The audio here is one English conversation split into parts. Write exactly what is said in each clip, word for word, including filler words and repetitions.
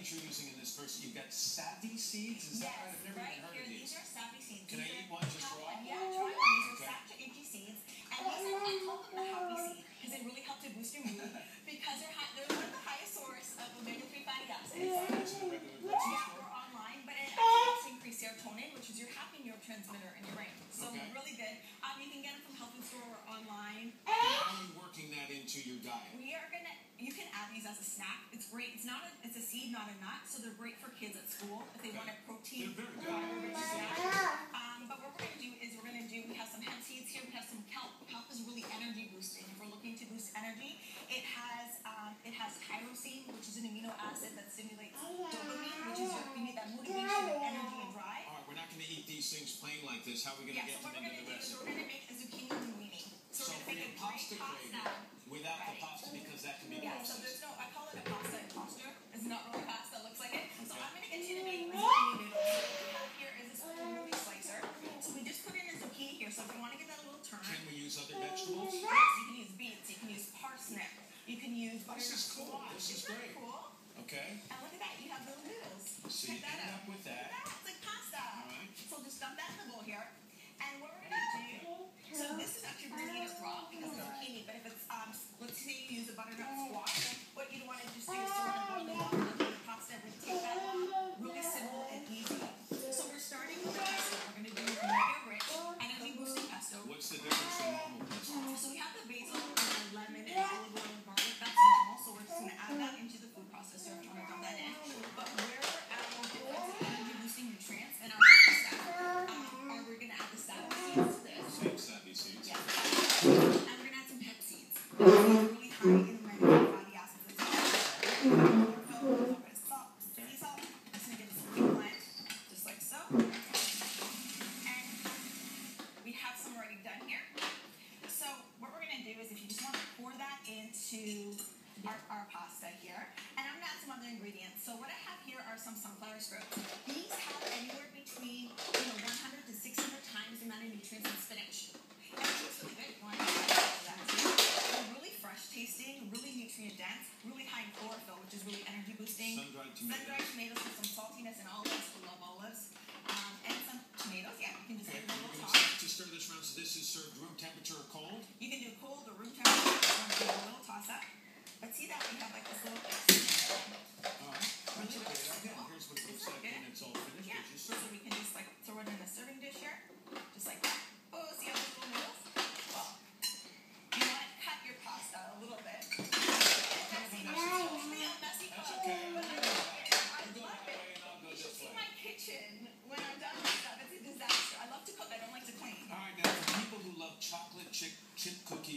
things you're using in this verse, you've got savvy seeds. Is yes, that right? I've never right even heard here, of these. These are savvy seeds. Can these I eat one just raw? Yeah, try one. These are okay. Savvy seeds. And these are, I call them the happy seed because they really help to boost your mood because they're, high, they're one of the highest source of omega three fatty acids. And you find this in a regular grocery store? Yeah, or online, but it helps increase serotonin, which is your happy neurotransmitter in your brain. So okay. Really good. Um, you can get it from health food store or online. And how are you working that into your diet? We are going to, you can add these as a snack. It's great. It's not a, it's a seed, not a nut, so they're great for kids at school if they okay. want a protein. They're very good. Um, but what we're going to do is we're going to do, we have some hemp seeds here, we have some kelp. Kelp is really energy boosting. If we're looking to boost energy, it has um, it has tyrosine, which is an amino acid that stimulates dopamine, which is your, you need that motivation, energy, and drive. All right, we're not going to eat these things plain like this. How are we going to yeah, get so them into the recipe? So we're going to make a zucchini linguine. So, so we're going to make a pasta pasta without right? the pasta because that can be yeah, processed. So there's no, I call it a pasta imposter. It's not really pasta, it looks like it. So okay. I'm going to get you to make a zucchini noodle. So what we have here is this celery slicer. So we just put in a zucchini here. So if you want to give that a little turn. Can we use other vegetables? Yes, you can use beets. You can use parsnip. You can use butternut squash. This is cool. This is great. Cool? Okay. And look at that. You have little noodles. So check you end up with that. Look at that. It's like pasta. All right. So just dump that in the bowl here. And what we're going to do, so this is actually we're going to eat it raw because it's zucchini, but if it's, um, let's say you use a butternut squash, then what you'd want to just do is sort of boil the water and the pasta and take that really simple and easy. So we're starting with the pesto. We're going to do omega rich energy boosting pesto. What's the difference from normal pesto? So we have the basil and the lemon and olive oil and garlic. That's normal, so we're just going to add that into the food processor if you want to dump that in. But where we're at, we'll get lots of energy boosting nutrients and our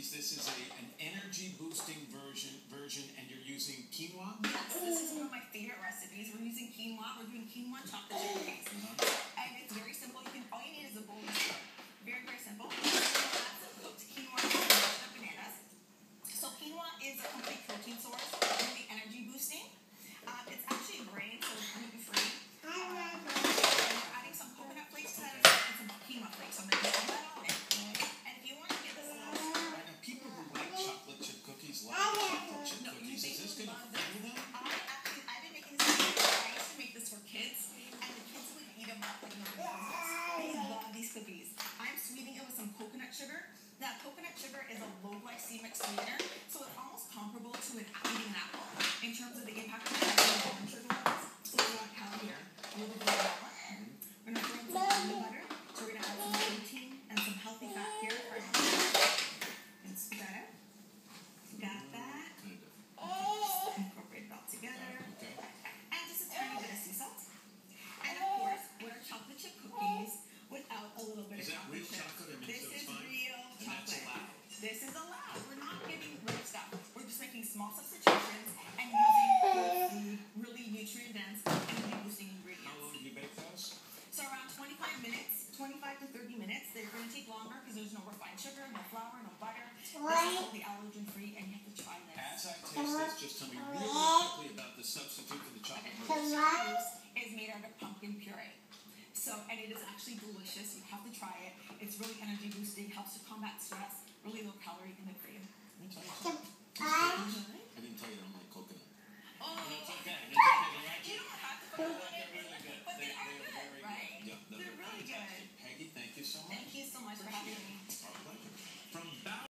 This is a, an energy-boosting version, version, and you're using quinoa? Yes, this is one of my favorite recipes. We're using quinoa. We're doing quinoa chocolate chip cookies. Mm-hmm. And it's very simple. You can, all you need is a bowl of syrup. Very, very simple. That's some cooked quinoa and bananas. So quinoa is a complete protein source, really energy-boosting. Uh, it's actually grain, so it's gluten-free. Um, and we're adding some coconut flakes to that and some quinoa flakes. So I'm going to put that all in. Like chocolate chip no, cookies. Is this good for them? I actually, I've been making this for kids. I used to make this for kids, and the kids would eat them up like nothing else. They love these cookies. I'm sweetening it with some coconut sugar. That coconut sugar is a low glycemic sweetener, so it's almost comparable to an eating an apple in terms of the impact on your blood sugar levels. So we want calorie here. A little bit of that one. We're gonna throw in some almond butter. So we're gonna add some protein and some healthy fat here for our healthy. And scoop that out. Got that. Kind of. Oh. Incorporate it all together. Okay. And just a tiny bit of sea salt. And of course, what are chocolate chip cookies without a little bit is of chocolate? Is that real chocolate? I mean, this so is fine. Real and chocolate. That's allowed. This is allowed. We're not getting rich stuff. We're just making small substitutions and using really nutrient dense and boosting ingredients. How long do you bake those? So around twenty-five minutes, twenty-five to thirty minutes. They're going to take longer because there's no refined sugar, no flour, no butter. This is totally allergen free, and you have to try this. As I taste this, just tell me really quickly about the substitute for the chocolate. Okay. So this is made out of pumpkin puree. So, and it is actually delicious. You have to try it. It's really energy boosting, helps to combat stress, really low calorie in the cream. I didn't tell you that I'm like coconut.